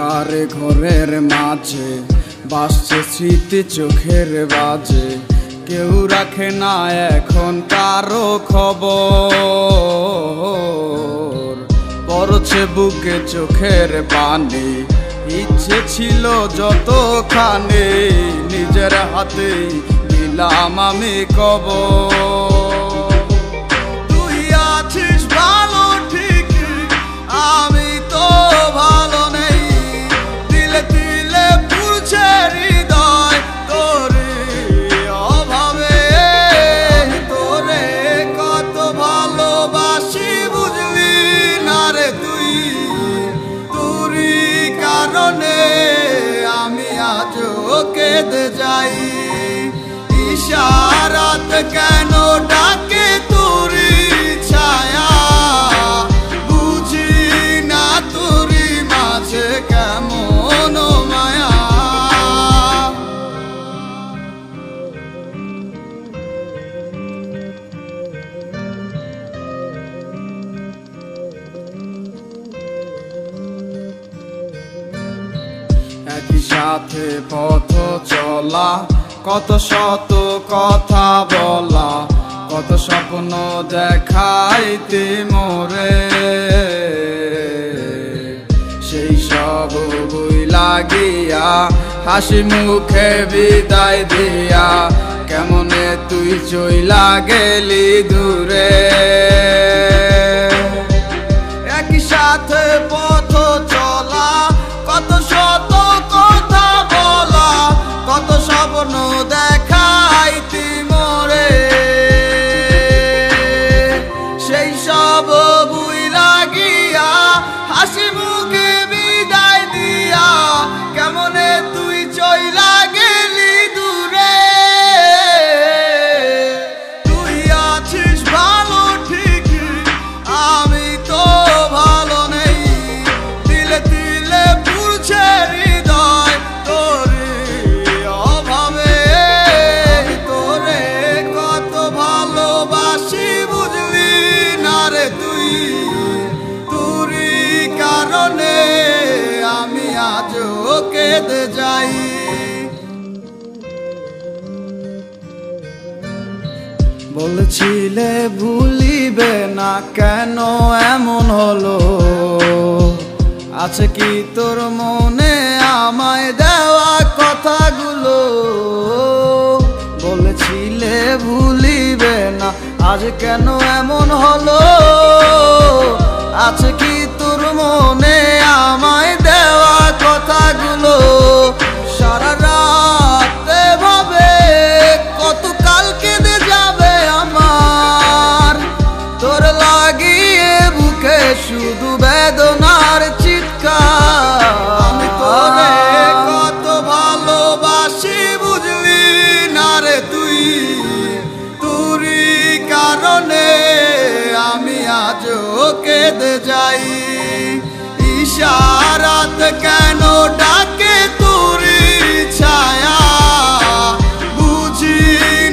অন্ধকার ঘরের মাঝে বাসছে স্মৃতি চোখের বাজে। কেউ রাখে না এখন কারো খবর, পড়ছে বুকে চোখের পানি। ইচ্ছে ছিল যতখানি নিজের হাতেই দিলাম আমি কবর। इशारात कैनो डाके तुरी छाया बुझी ना तुरी माझे केमन माया। একই সাথে পথ চলা, কত শত কথা বলা, কত স্বপ্ন দেখাইতে মোরে। সেই সব ভুলা গিয়া হাসি মুখে বিদায় দিয়া কেমনে তুই চইলা গেলি দূরে। একই সাথে পথ চলা, কত শত কথা বলা, কত স্বপ্ন দেখাইতি মোরে। সেই সব বুইলা গিয়া হাসি মুখে বিদায় দিয়া কেমনে তুই চইলা গেলি দূরে। তুই আছিস ভালো ঠিক, আমি তো ভালো নেই। তিলে তিলে পুড়ছে হৃদয় তোরে অভাবে। তোরে কত ভালোবাসি বুঝলি না রে তুই, তোরই কারণে আমি আজ কেঁদে যাই। বলছিলে ভুলিবে না, কেন এমন হলো? আছে কি তোর মনে আমায় দেওয়া কথাগুলো? বলেছিলে ভুলিবে না, আজ কেন এমন হলো? আছে কি তোর মনে আমায় দেওয়া কথাগুলো? সারা রাতে ভাবে কত কাল কেঁদে যাবে আমার তোর লাগিয়ে বুকে শুধু বেদনার চিৎকার। আমি তোরে কত ভালোবাসি বুঝলি না রে তুই, তোরই কারণে আমি আজ কেঁদে যাই। ইশারাত কেন ডাকে তুরি ছায়া বুঝি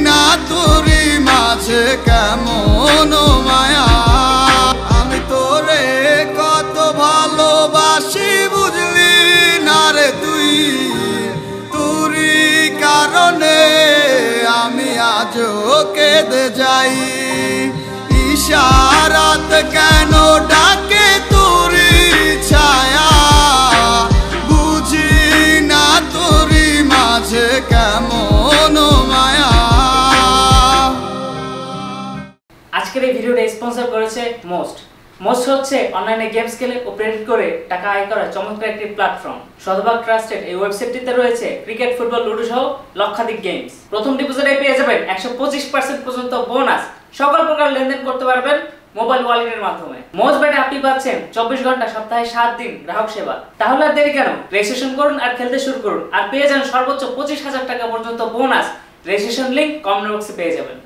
না তুরি মাঝে কেমন মায়া। আমি তোরে কত ভালোবাসি বুঝলি না রে তুই, তোরই কারণে আমি আজ কেঁদে যাই। ইশারাত কেন ডাকে তুরি ছায়া বুঝি না তোরই মাঝে কেমন মায়া। আজকের এই ভিডিওটা স্পন্সর করেছে মোস্ট। মোস্ট হচ্ছে অনলাইনে গেমস খেলে ও প্রেরিত করে টাকা আয় করার চমৎকার একটি প্ল্যাটফর্ম। শতভাগ ট্রাস্টেড এই ওয়েবসাইটটিতে রয়েছে ক্রিকেট, ফুটবল, লুডো সহ লক্ষাধিক গেমস। প্রথম ডিপোজিটে পেয়ে যাবেন 125% পর্যন্ত বোনাস। সকল প্রকার লেনদেন করতে পারবেন মোবাইল ওয়ালেটের মাধ্যমে। মোজবেটে আপনি পাচ্ছেন 24 ঘন্টা সপ্তাহে 7 দিন গ্রাহক সেবা। তাহলে আর দেরি কেন, রেজিস্ট্রেশন করুন আর খেলতে শুরু করুন। আর পেয়ে যান সর্বোচ্চ 25,000 টাকা পর্যন্ত বোনাস। রেজিস্ট্রেশন লিংক কমেন্ট বক্সে পেয়ে যাবেন।